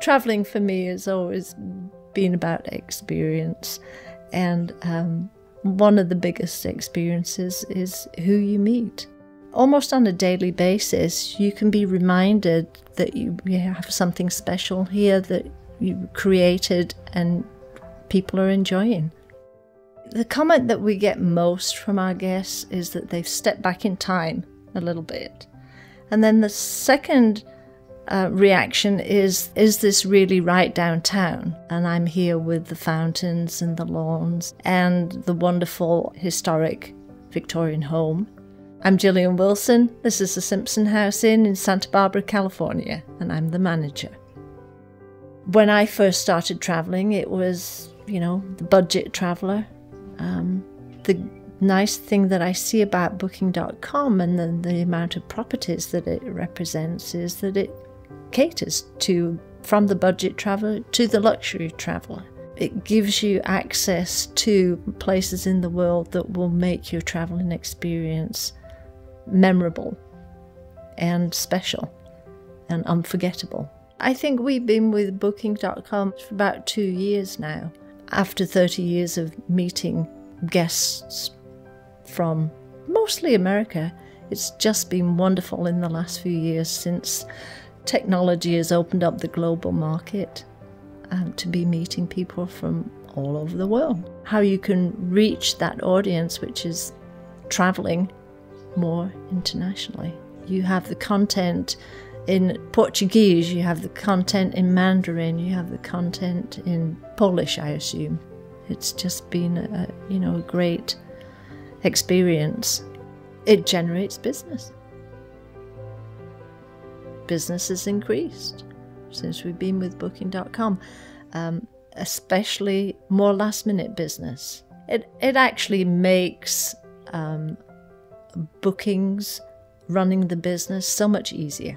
Traveling for me has always been about experience, and one of the biggest experiences is who you meet. Almost on a daily basis, you can be reminded that you have something special here that you created and people are enjoying. The comment that we get most from our guests is that they've stepped back in time a little bit. And then the second reaction is this really right downtown? And I'm here with the fountains and the lawns and the wonderful historic Victorian home. I'm Gillian Wilson. This is the Simpson House Inn in Santa Barbara, California, and I'm the manager. When I first started traveling, it was, you know, the budget traveler. The nice thing that I see about Booking.com and the amount of properties that it represents is that it caters to, from the budget traveler to the luxury traveler. It gives you access to places in the world that will make your traveling experience memorable and special and unforgettable. I think we've been with Booking.com for about 2 years now, after 30 years of meeting guests from mostly America. It's just been wonderful in the last few years since technology has opened up the global market to be meeting people from all over the world. How you can reach that audience, which is traveling more internationally. You have the content in Portuguese, you have the content in Mandarin, you have the content in Polish, I assume. It's just been a great experience. It generates business. Business has increased since we've been with Booking.com, especially more last-minute business. It actually makes bookings, running the business so much easier.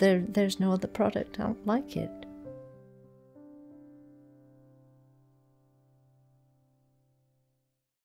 There's no other product like it.